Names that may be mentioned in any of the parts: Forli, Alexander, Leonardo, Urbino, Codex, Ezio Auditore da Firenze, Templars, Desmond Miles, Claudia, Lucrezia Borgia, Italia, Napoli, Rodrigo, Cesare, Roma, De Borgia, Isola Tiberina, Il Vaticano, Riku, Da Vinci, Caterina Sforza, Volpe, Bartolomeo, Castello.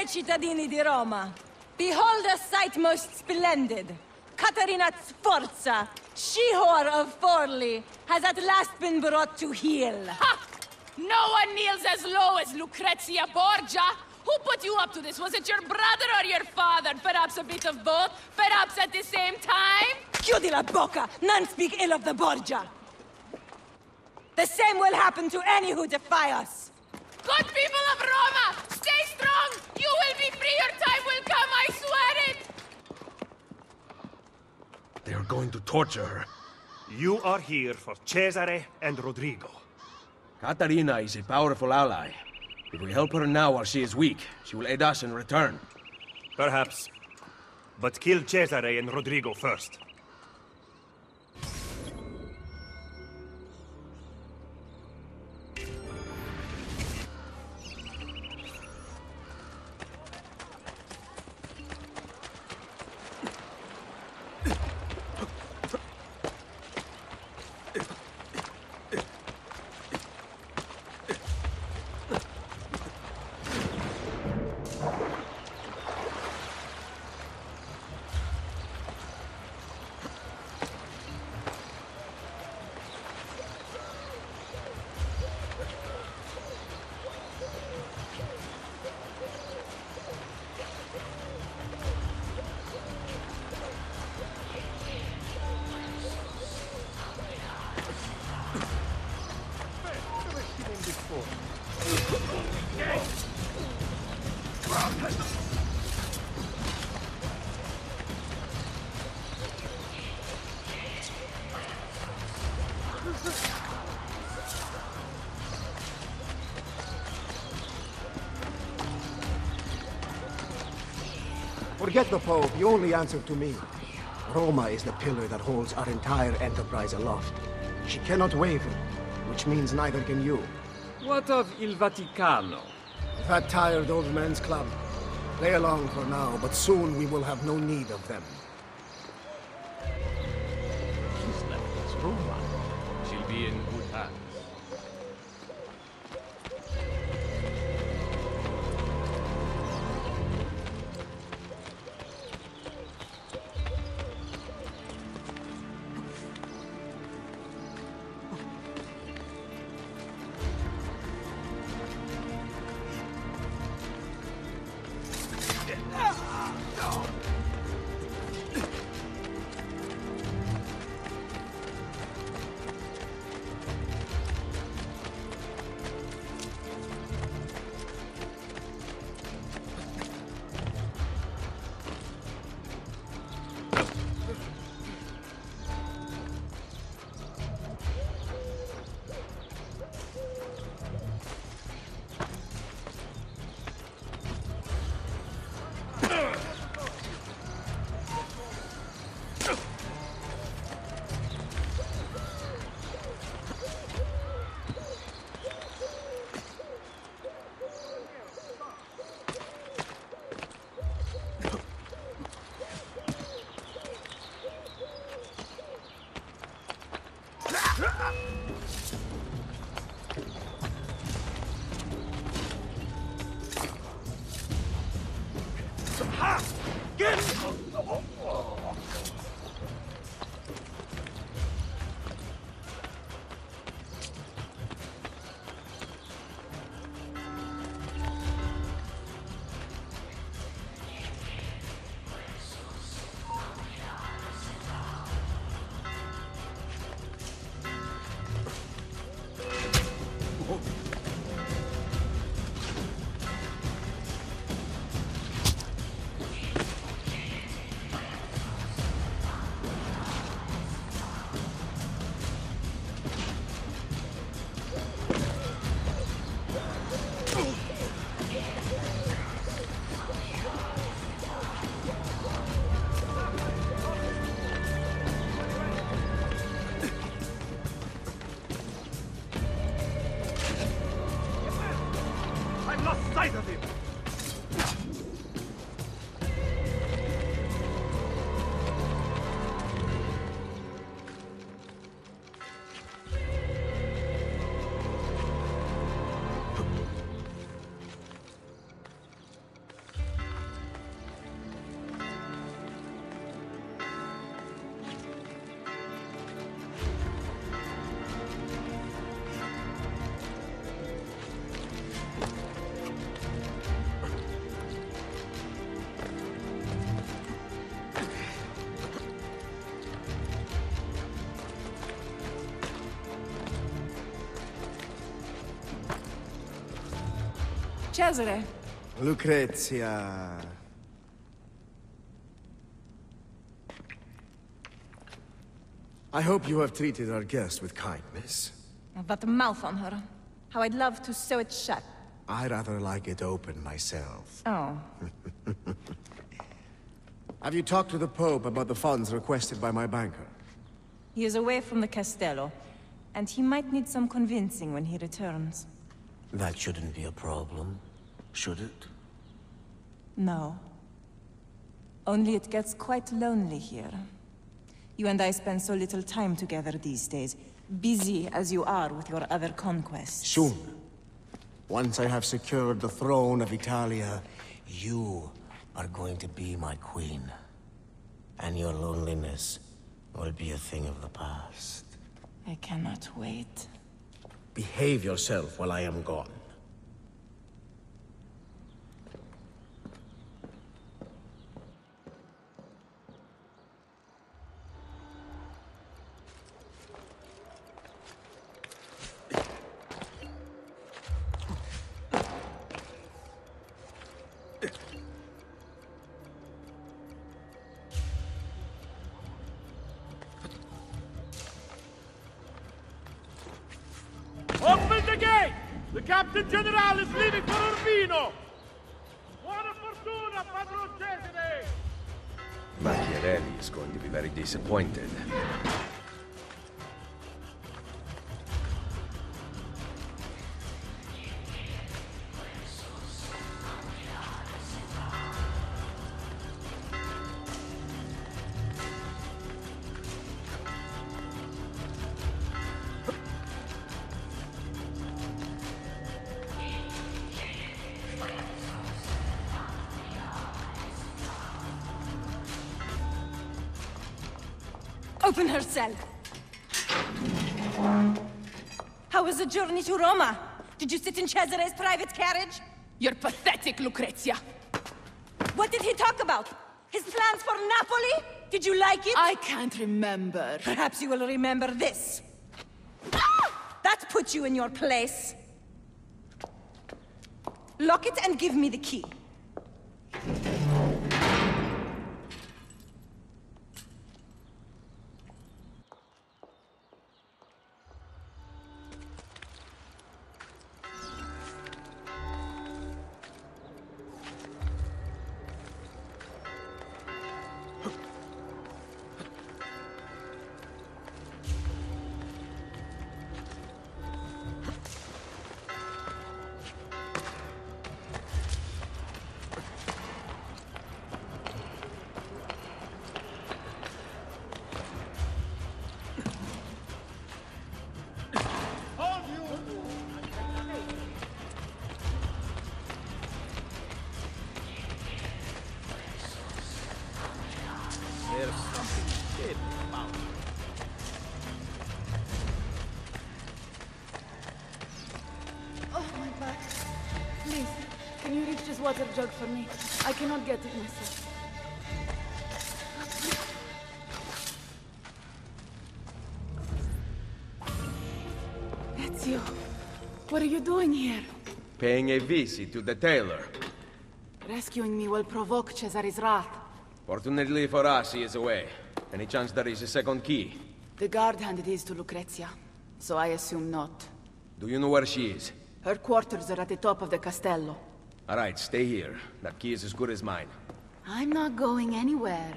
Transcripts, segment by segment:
Salve cittadini di Roma! Behold a sight most splendid! Caterina Sforza, she-whore of Forli, has at last been brought to heel. Ha! No one kneels as low as Lucrezia Borgia! Who put you up to this? Was it your brother or your father? Perhaps a bit of both? Perhaps at the same time? Chiudi la bocca! None speak ill of the Borgia! The same will happen to any who defy us! Good people of Roma! Stay strong! You will be free! Your time will come! I swear it! They are going to torture her. You are here for Cesare and Rodrigo. Caterina is a powerful ally. If we help her now while she is weak, she will aid us in return. Perhaps. But kill Cesare and Rodrigo first. Forget the Pope, you only answer to me. Roma is the pillar that holds our entire enterprise aloft. She cannot waver, which means neither can you. What of Il Vaticano? That tired old man's club. Play along for now, but soon we will have no need of them. She's left us Roma. She'll be in good hands. Cesare. Lucrezia. I hope you have treated our guest with kindness. I've got a mouth on her. How I'd love to sew it shut. I'd rather like it open myself. Oh. Have you talked to the Pope about the funds requested by my banker? He is away from the Castello, and he might need some convincing when he returns. That shouldn't be a problem, should it? No. Only it gets quite lonely here. You and I spend so little time together these days, busy as you are with your other conquests. Soon. Once I have secured the throne of Italia, you are going to be my queen. And your loneliness will be a thing of the past. I cannot wait. Behave yourself while I am gone. Captain General is leaving for Urbino! Buona fortuna, Padron Cesare! Machiavelli is going to be very disappointed. Open herself. How was the journey to Roma? Did you sit in Cesare's private carriage? You're pathetic, Lucrezia. What did he talk about? His plans for Napoli? Did you like it? I can't remember. Perhaps you will remember this. Ah! That put you in your place. Lock it and give me the key. Water jug for me. I cannot get it myself. Ezio, what are you doing here? Paying a visit to the tailor. Rescuing me will provoke Cesare's wrath. Fortunately for us, he is away. Any chance there is a second key? The guard handed his to Lucrezia, so I assume not. Do you know where she is? Her quarters are at the top of the Castello. All right, stay here. That key is as good as mine. I'm not going anywhere.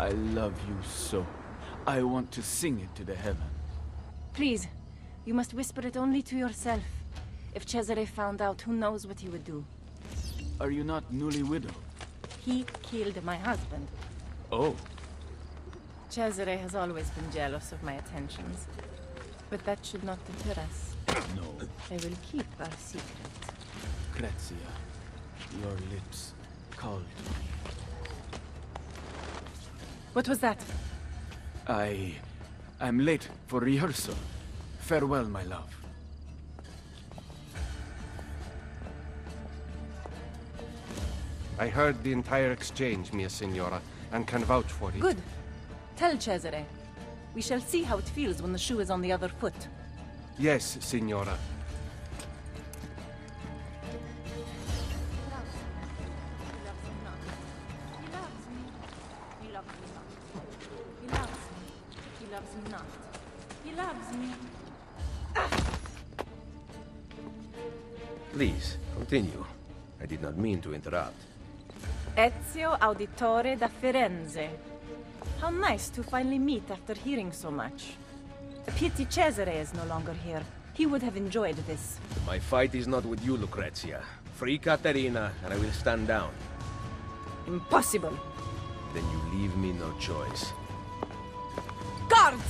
I love you so. I want to sing it to the heaven. Please, you must whisper it only to yourself. If Cesare found out, who knows what he would do. Are you not newly widowed? He killed my husband. Oh. Cesare has always been jealous of my attentions. But that should not deter us. No. I will keep our secret. Lucrezia, your lips called me. What was that? I'm late for rehearsal. Farewell, my love. I heard the entire exchange, mia signora, and can vouch for it. Good. Tell Cesare. We shall see how it feels when the shoe is on the other foot. Yes, signora. Please, continue. I did not mean to interrupt. Ezio Auditore da Firenze. How nice to finally meet after hearing so much. A pity Cesare is no longer here. He would have enjoyed this. My fight is not with you, Lucrezia. Free Caterina, and I will stand down. Impossible. Then you leave me no choice. Guards!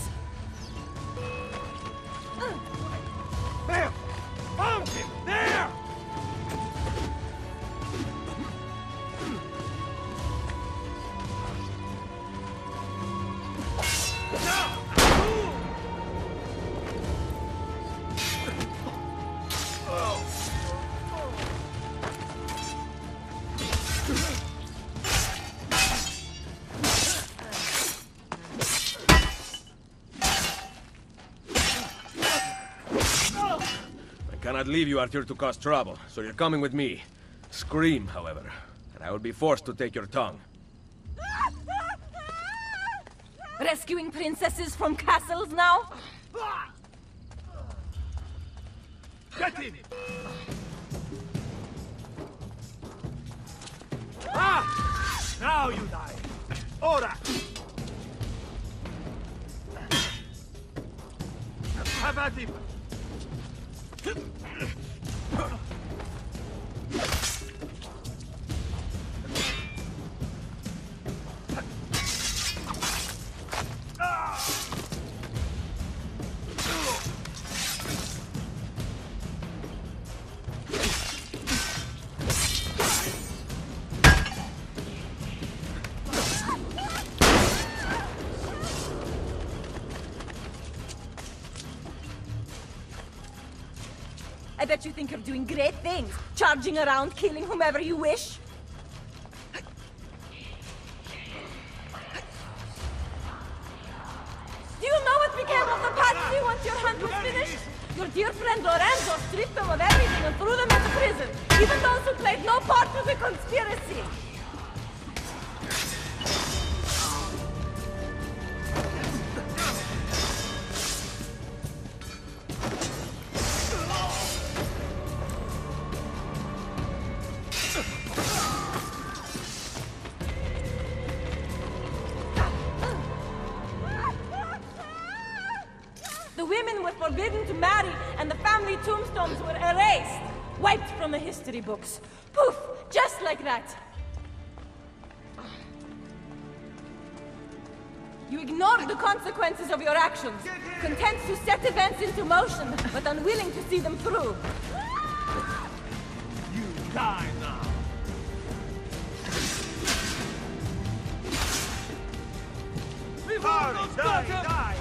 There! Found him! There! I cannot leave you out here to cause trouble, so you're coming with me. Scream, however, and I will be forced to take your tongue. Rescuing princesses from castles now? Get in! Ah! Now you die! Ora! Have at him! I bet you think you're doing great things, charging around, killing whomever you wish. Do you know what became of the party once your hunt was finished? Your dear friend Lorenzo stripped them of everything and threw them into prison, even those who played no part of the conspiracy. Books. Poof! Just like that! You ignored the consequences of your actions, content to set events into motion, but unwilling to see them through. You die now! Party, die!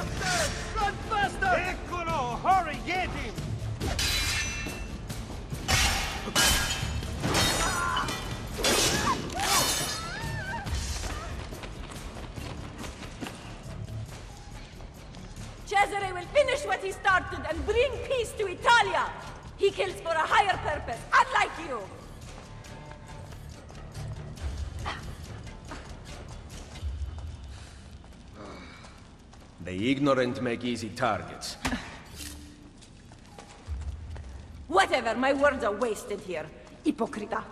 Run faster! Eccolo! Hurry, get him! Cesare will finish what he started and bring peace to Italia! He kills for a higher purpose, unlike you! The ignorant make easy targets. Whatever, my words are wasted here. Hypocrita.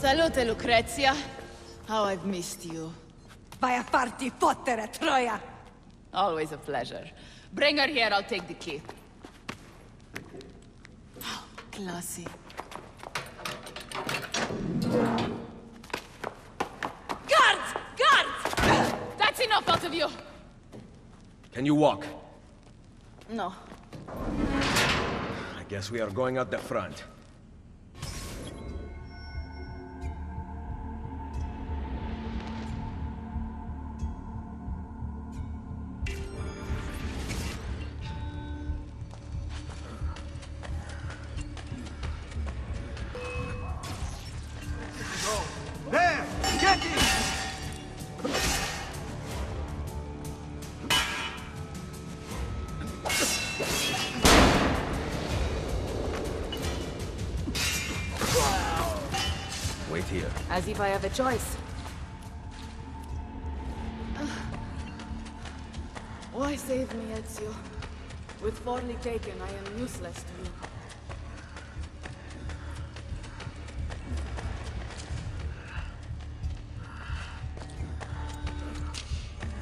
Salute, Lucrezia. How I've missed you. Vai a farti fottere, troia! Always a pleasure. Bring her here, I'll take the key. Oh, classy. Guards! Guards! That's enough out of you! Can you walk? No. I guess we are going out the front. As if I have a choice. Why save me, Ezio? With Forli taken, I am useless to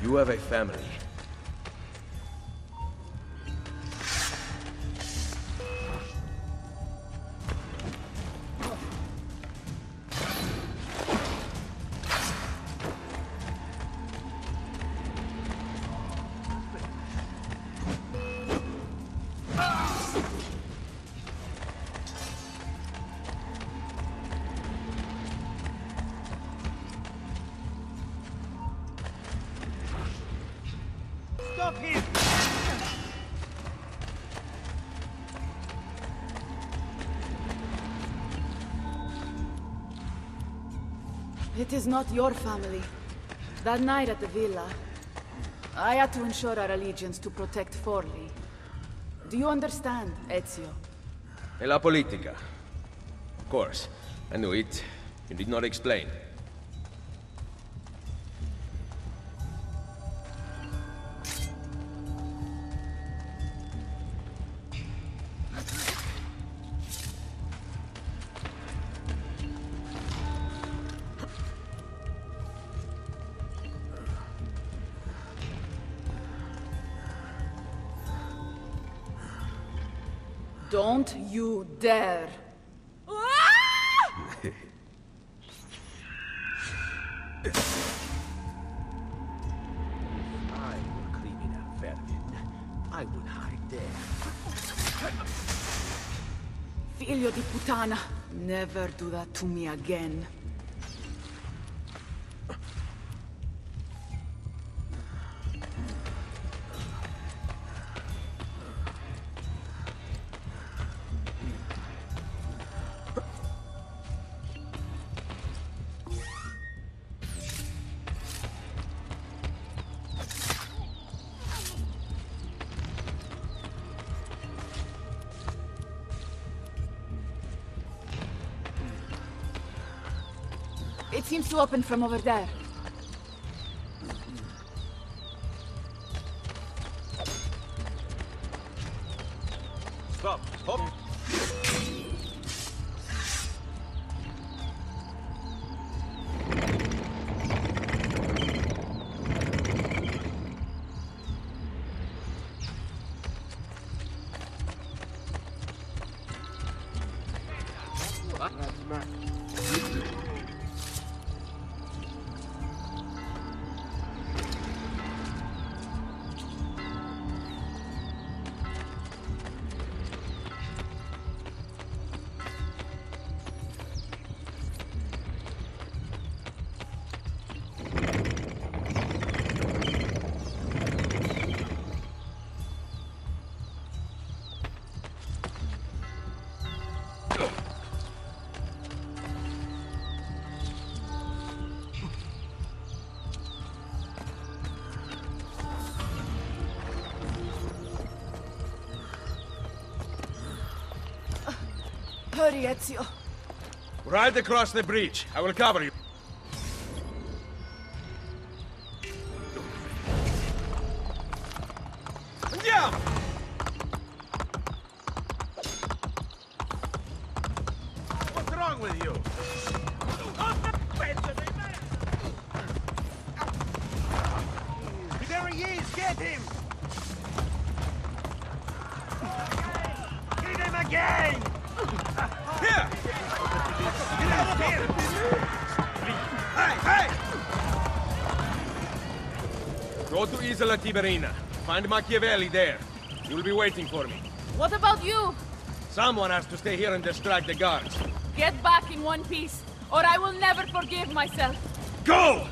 you. You have a family. It is not your family. That night at the villa, I had to ensure our allegiance to protect Forli. Do you understand, Ezio? E la politica. Of course. I knew it. You did not explain. Don't you dare! I would hide there. Figlio di puttana! Never do that to me again. It seems to open from over there. Stop! Hop! Hurry, Ezio. Ride across the bridge. I will cover you. What's wrong with you? again! Here! Get out of here! Hey, hey! Go to Isola Tiberina. Find Machiavelli there. You'll be waiting for me. What about you? Someone has to stay here and distract the guards. Get back in one piece, or I will never forgive myself. Go!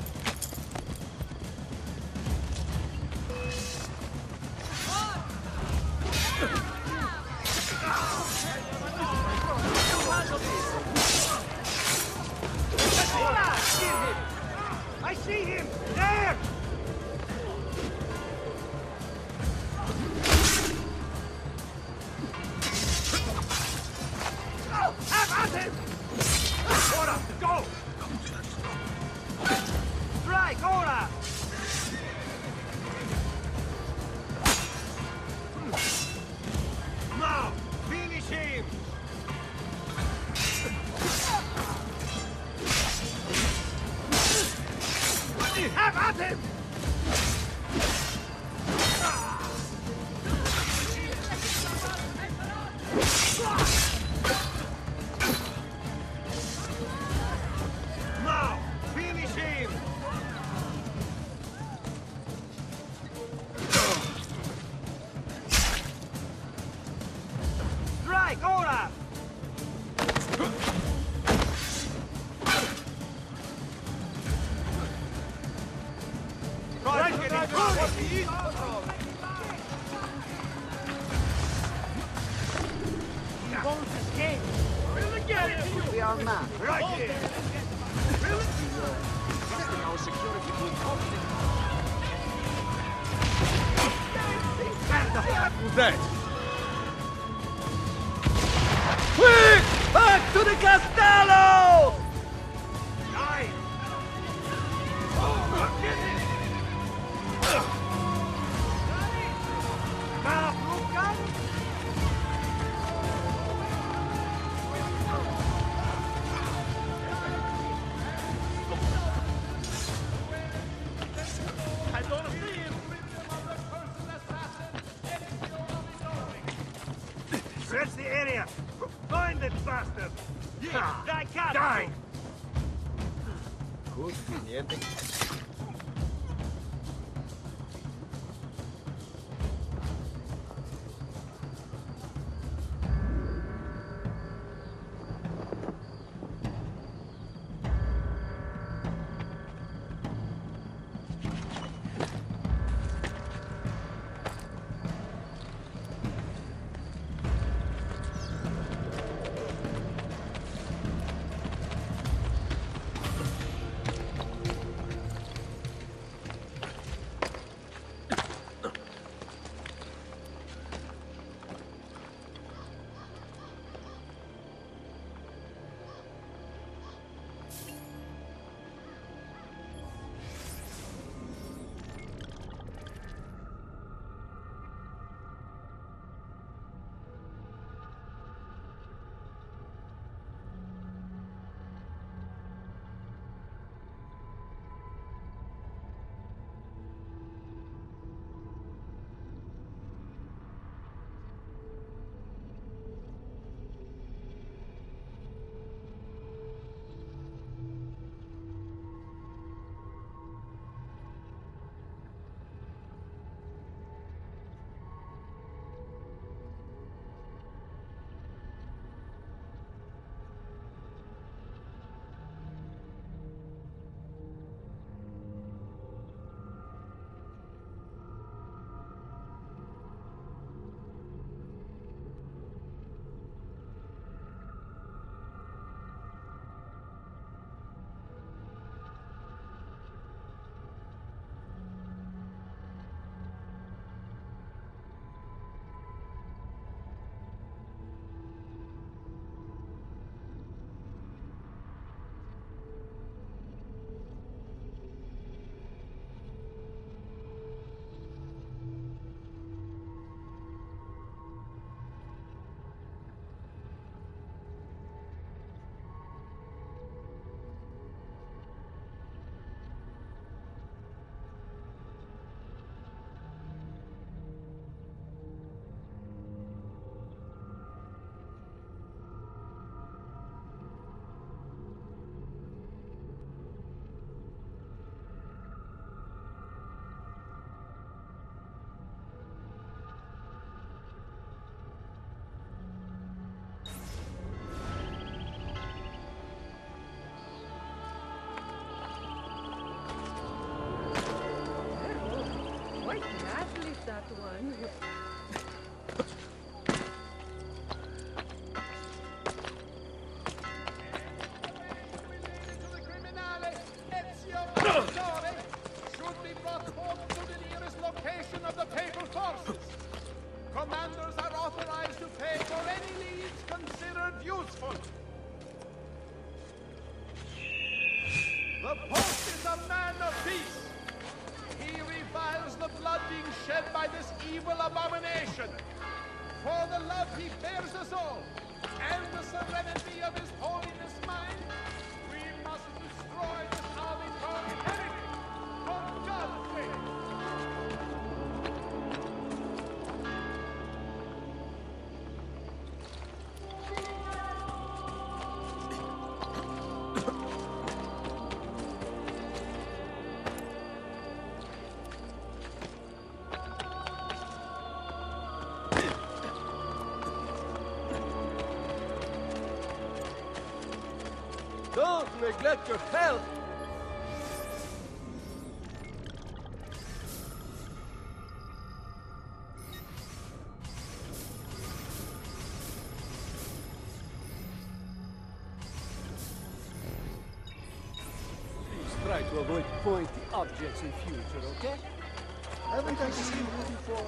one. Neglect your health! Please try to avoid pointy objects in future, okay? Haven't I seen you before?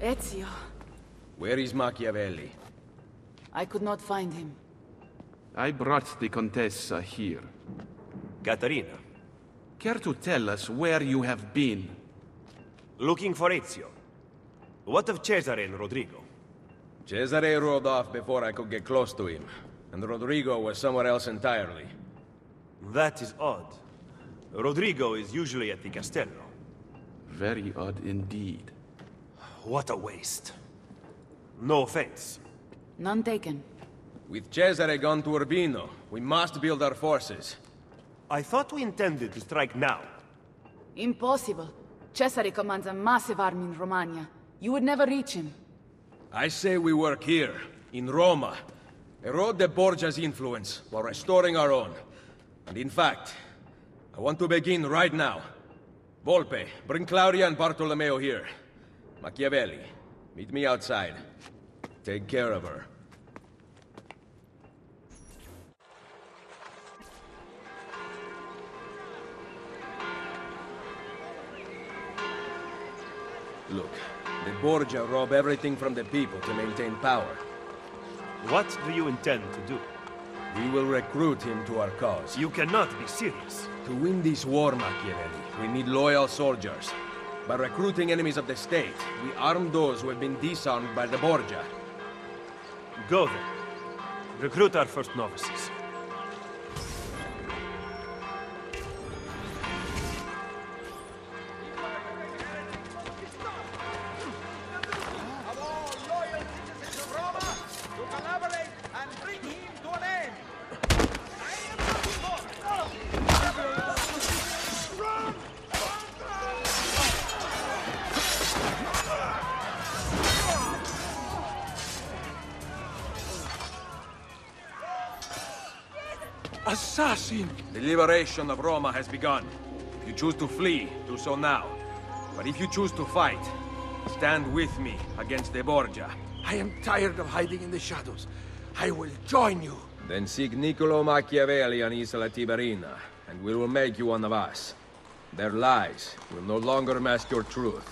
Ezio. Where is Machiavelli? I could not find him. I brought the Contessa here. Caterina. Care to tell us where you have been? Looking for Ezio. What of Cesare and Rodrigo? Cesare rode off before I could get close to him, and Rodrigo was somewhere else entirely. That is odd. Rodrigo is usually at the Castello. Very odd indeed. What a waste. No offense. None taken. With Cesare gone to Urbino, we must build our forces. I thought we intended to strike now. Impossible. Cesare commands a massive army in Romagna. You would never reach him. I say we work here, in Roma. Erode De Borgia's influence, while restoring our own. And in fact, I want to begin right now. Volpe, bring Claudia and Bartolomeo here. Machiavelli, meet me outside. Take care of her. Look, the Borgia rob everything from the people to maintain power. What do you intend to do? We will recruit him to our cause. You cannot be serious. To win this war, Machiavelli, we need loyal soldiers. By recruiting enemies of the state, we arm those who have been disarmed by the Borgia. Go then. Recruit our first novices. assassin! The liberation of Roma has begun. If you choose to flee, do so now. But if you choose to fight, stand with me against De Borgia. I am tired of hiding in the shadows. I will join you. Then seek Niccolo Machiavelli on Isola Tiberina, and we will make you one of us. Their lies will no longer mask your truth.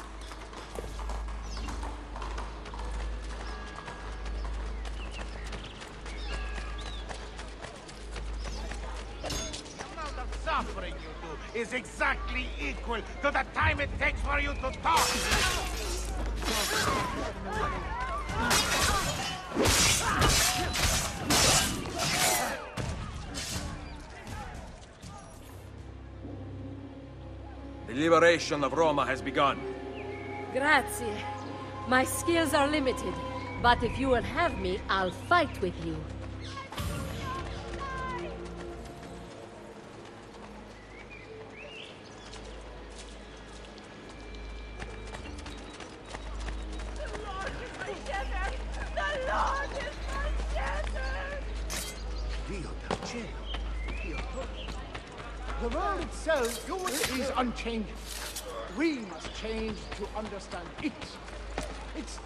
Is exactly equal to the time it takes for you to talk! The liberation of Roma has begun. Grazie. My skills are limited, but if you will have me, I'll fight with you. The world itself is unchanging. We must change to understand it. It's...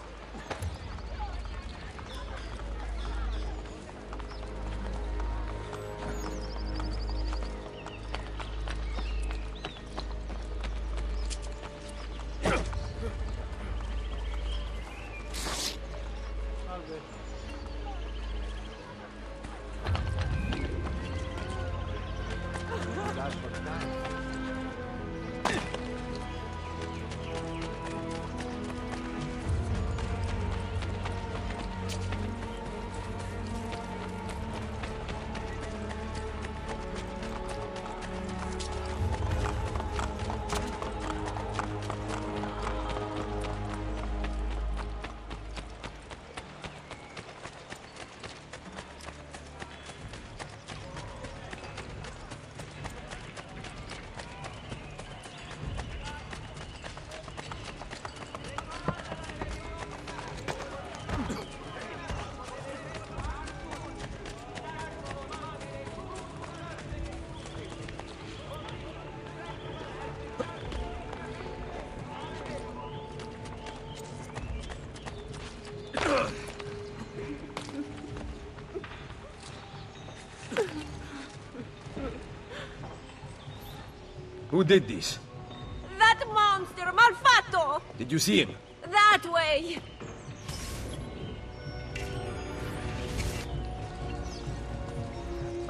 Who did this? That monster, Malfatto! Did you see him? That way!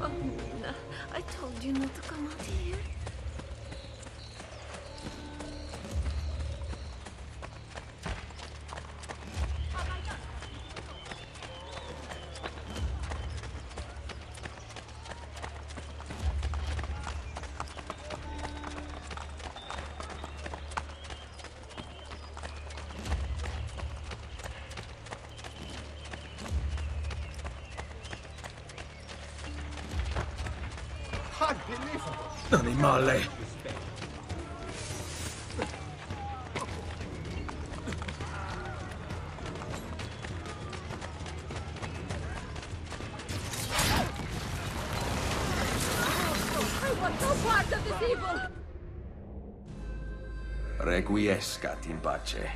Oh, Mina, I told you not to come out here. Animale! I want no part of this evil! Requiescat in pace.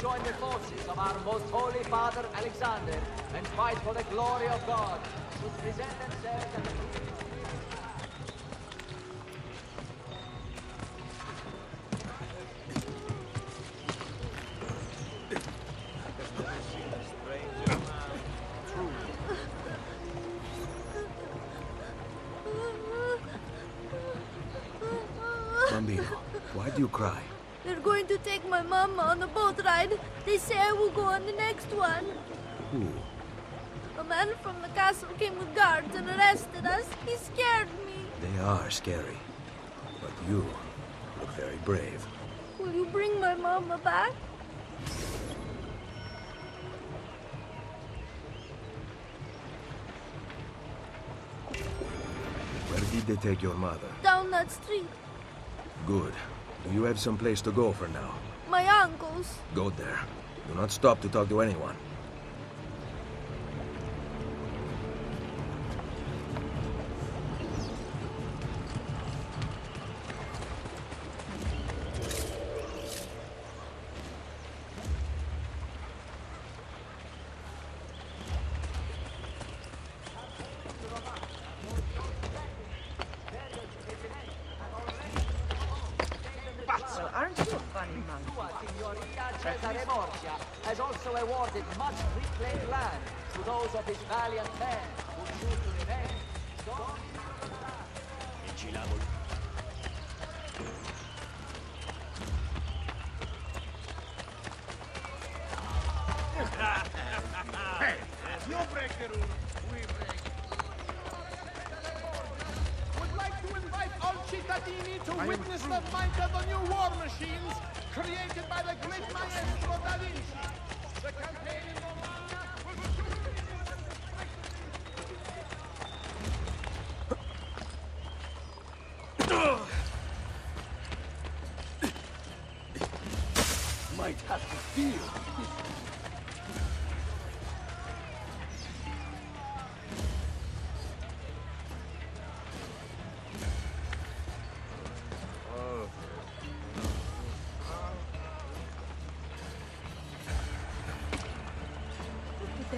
Join the forces of our most holy father Alexander and fight for the glory of God, who present themselves at the Bambino, why do you cry? They're going to take my mama on a boat ride. They say I will go on the next one. Who? A man from the castle came with guards and arrested us. He scared me. They are scary. But you look very brave. Will you bring my mama back? Where did they take your mother? Down that street. Good. Do you have some place to go for now? My uncle's. Go there. Do not stop to talk to anyone. Cesare Borgia has also awarded much reclaimed land to those of his valiant men who choose to remain. Hey, you break the rule, we break. Would like to invite all cittadini to witness the fight of the new war machines created by the great maestro Da Vinci. The campaign in Romagna was a two. Might have to feel.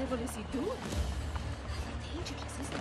What is he doing? Dangerous, isn't it?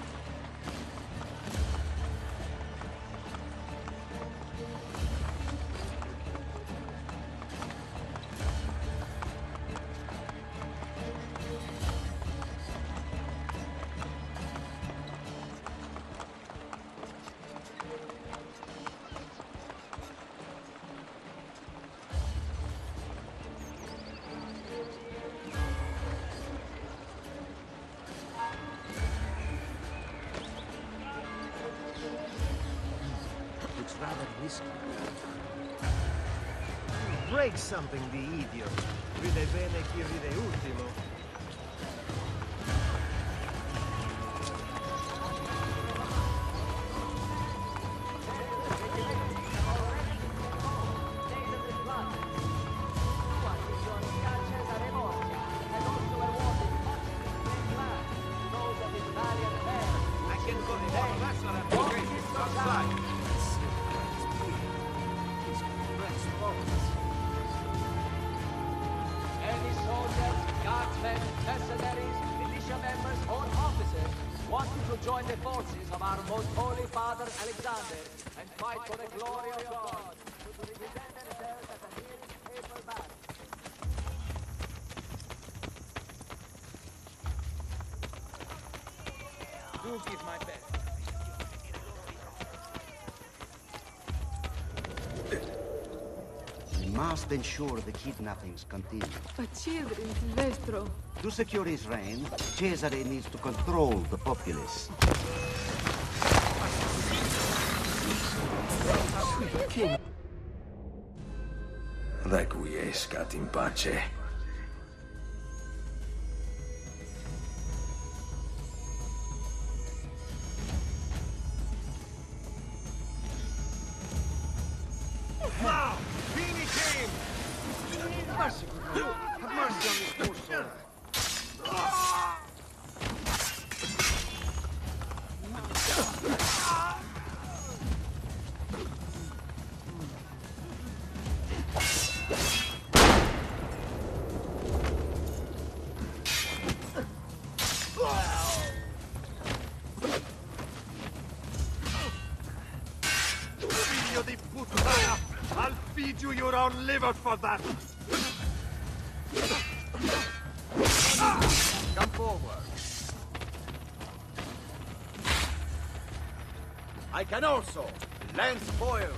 Break something, the idiot. Ride bene chi ride ultimo. Alexander, and fight for the glory of God. Do give my best. We must ensure the kidnappings continue. But children, Silvestro. To secure his reign, Cesare needs to control the populace. Requiescat in pace. Wow! Beanie came! Mercy, you! Have mercy on this poor soul. Liver for that! Come forward. I can also lance foil.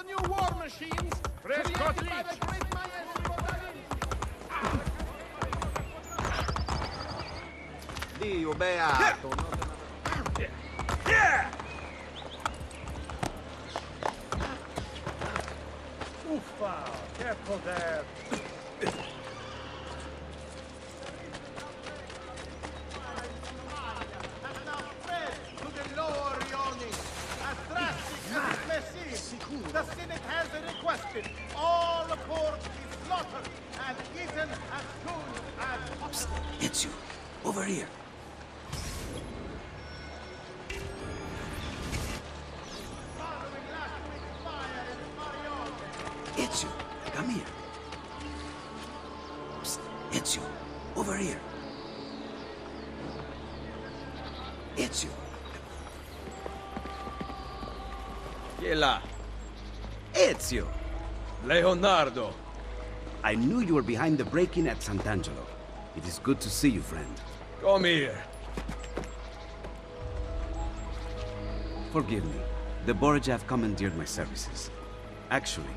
the new war machines created by the great maestro Da Vinci. Dio beato. Yeah. Uffa, careful there. The Senate has requested all pork is slaughtered and eaten as soon as possible. Ezio, over here. Ezio, come here. Ezio, over here. Ezio. Vieni là. Ezio! Leonardo! I knew you were behind the break-in at Sant'Angelo. It is good to see you, friend. Come here. Forgive me. The Borgia have commandeered my services. Actually,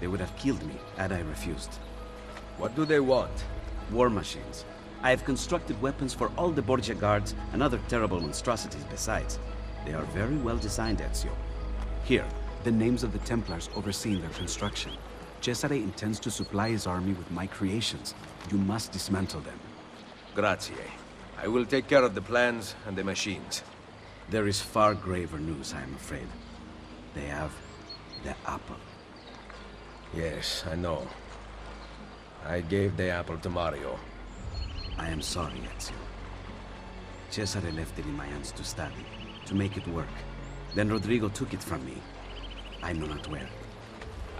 they would have killed me had I refused. What do they want? War machines. I have constructed weapons for all the Borgia guards and other terrible monstrosities besides. They are very well designed, Ezio. Here. The names of the Templars overseeing their construction. Cesare intends to supply his army with my creations. You must dismantle them. Grazie. I will take care of the plans and the machines. There is far graver news, I am afraid. They have the apple. Yes, I know. I gave the apple to Mario. I am sorry, Ezio. Cesare left it in my hands to study, to make it work. Then Rodrigo took it from me. I know not where.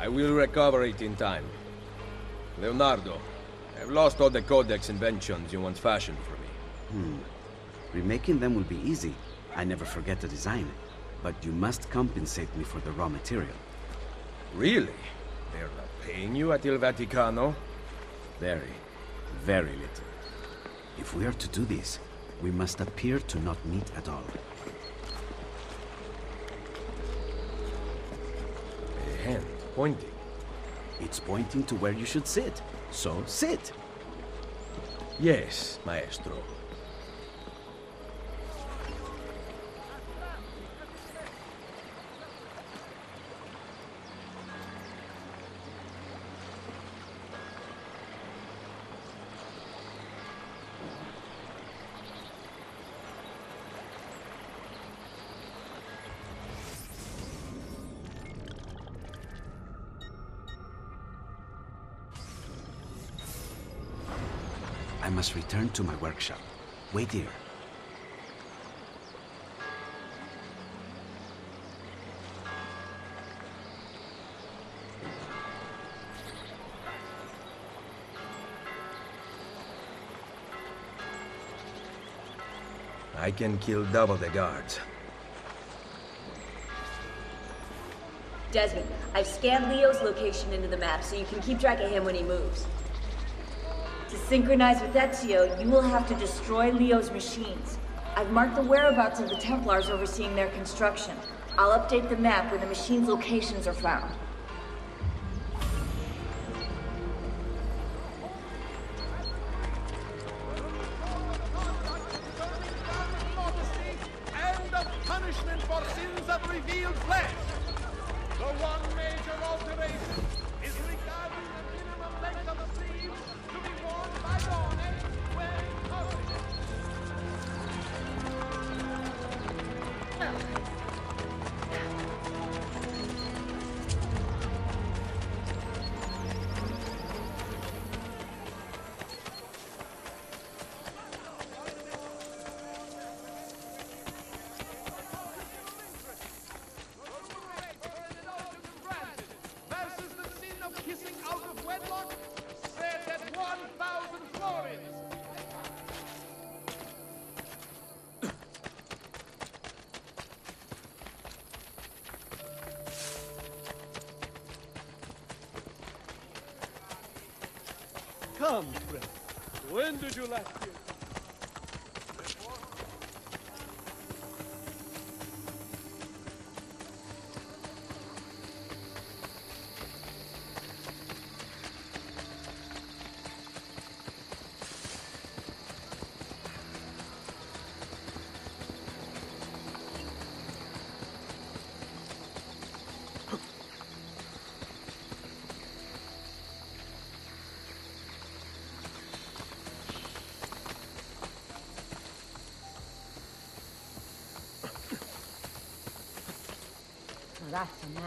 I will recover it in time. Leonardo, I've lost all the Codex inventions you once fashioned for me. Remaking them will be easy. I never forget the design. But you must compensate me for the raw material. Really? They're not paying you at Il Vaticano? Very, very little. If we are to do this, we must appear to not meet at all. Hand pointing. It's pointing to where you should sit. So sit. Yes, maestro. I must return to my workshop. Wait here. I can kill double the guards. Desmond, I've scanned Leo's location into the map so you can keep track of him when he moves. To synchronize with Ezio, you will have to destroy Leo's machines. I've marked the whereabouts of the Templars overseeing their construction. I'll update the map where the machines' locations are found. And of punishment for sins of revealed flesh. The one major alteration is regarding the minimum length of the sleeves to be worn by dawn and when come, friend. When did you last hear? rough man.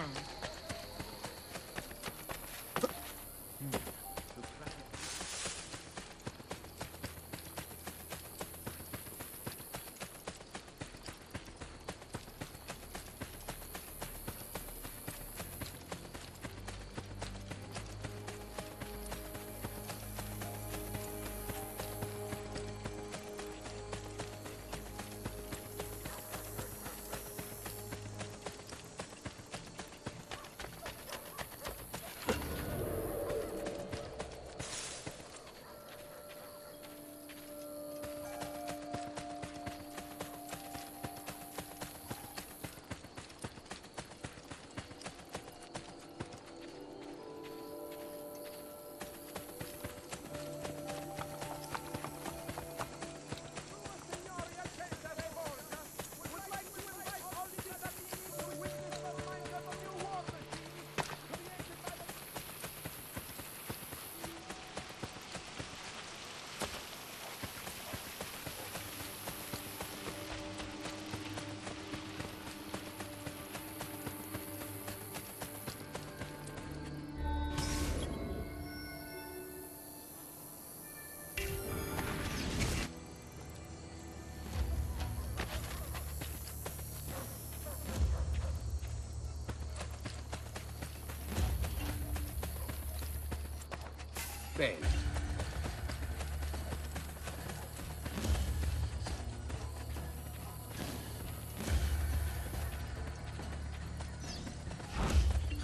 Bene.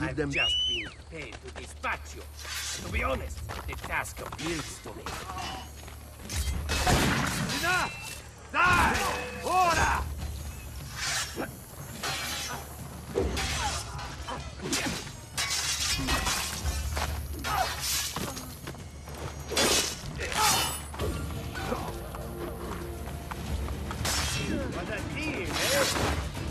I've just been paid to dispatch you. To be honest, the task appeals to me. Enough! Die! Ora! What a team, eh?